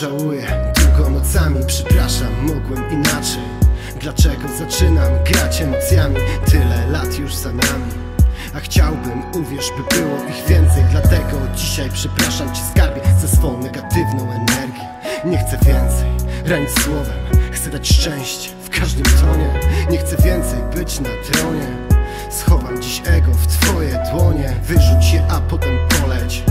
Żałuję tylko nocami, przepraszam, mogłem inaczej. Dlaczego zaczynam grać emocjami? Tyle lat już za nami, a chciałbym, uwierz, by było ich więcej. Dlatego dzisiaj przepraszam cię, skarbie, za swą negatywną energię. Nie chcę więcej ranić słowem, chcę dać szczęście w każdym tonie. Nie chcę więcej być na tronie, schowam dziś ego w twoje dłonie. Wyrzuć je, a potem poleć,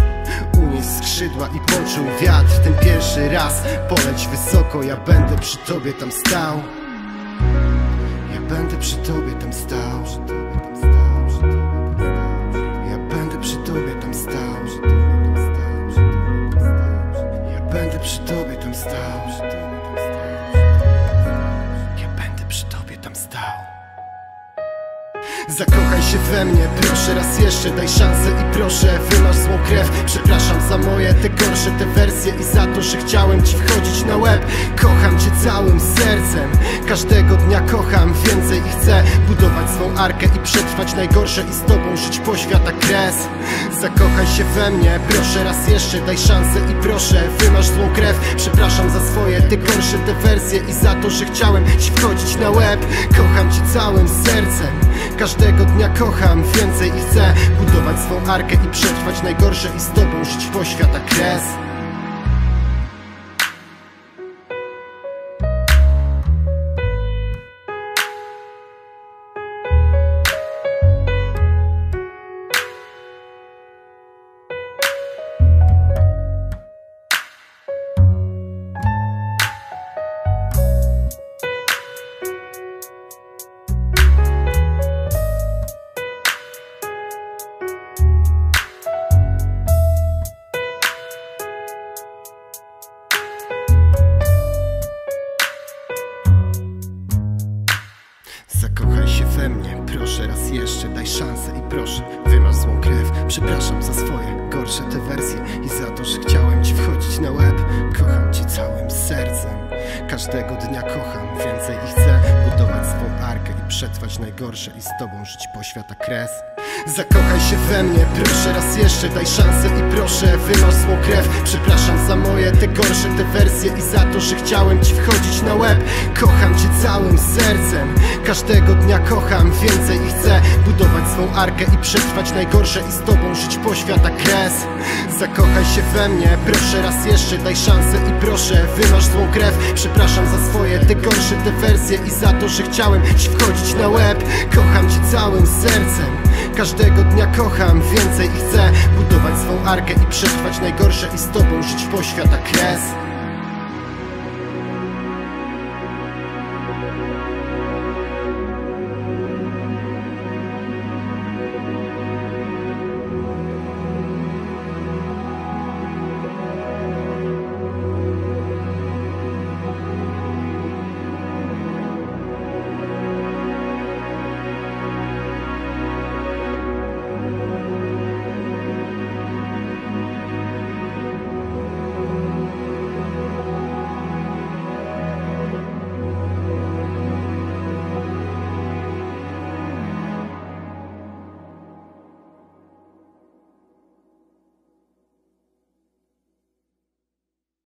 unieś skrzydła i poczuł wiatr. Ten pierwszy raz poleć wysoko, ja będę przy tobie tam stał. Ja będę przy tobie tam stał. Ja będę przy tobie tam stał. Ja będę przy tobie tam stał. Ja będę przy tobie tam stał. Zakochaj się we mnie, proszę raz jeszcze, daj szansę i proszę, wymasz złą krew. Przepraszam za moje, te gorsze, te wersje i za to, że chciałem ci wchodzić na łeb. Kocham cię całym sercem, każdego dnia kocham więcej i chcę budować swą arkę i przetrwać najgorsze i z tobą żyć po świata kres. Zakochaj się we mnie, proszę raz jeszcze, daj szansę i proszę, wymasz złą krew. Przepraszam za swoje, te gorsze, te wersje i za to, że chciałem ci wchodzić na łeb. Kocham cię całym sercem, każdego dnia kocham więcej i chcę budować swą arkę i przetrwać najgorsze i z tobą żyć po świata kres. Zakochaj się we mnie, proszę raz jeszcze, daj szansę i proszę, wymasz złą krew. Przepraszam za swoje gorsze te wersje i za to, że chciałem ci wchodzić na łeb. Kocham cię całym sercem, każdego dnia kocham więcej i chcę budować swą arkę i przetrwać najgorsze i z tobą żyć po świata kres. Zakochaj się we mnie, proszę raz jeszcze, daj szansę i proszę, wymasz złą krew. Przepraszam za moje, te gorsze, te wersje i za to, że chciałem ci wchodzić na łeb. Kocham cię całym sercem, każdego dnia kocham więcej i chcę budować swą arkę i przetrwać najgorsze i z tobą żyć po świata kres. Zakochaj się we mnie, proszę raz jeszcze, daj szansę i proszę, wymasz złą krew. Przepraszam za swoje, te gorsze, te wersje i za to, że chciałem ci wchodzić na łeb. Kocham cię całym sercem, każdego dnia kocham więcej i chcę budować swą arkę i przetrwać najgorsze i z tobą żyć po świata kres.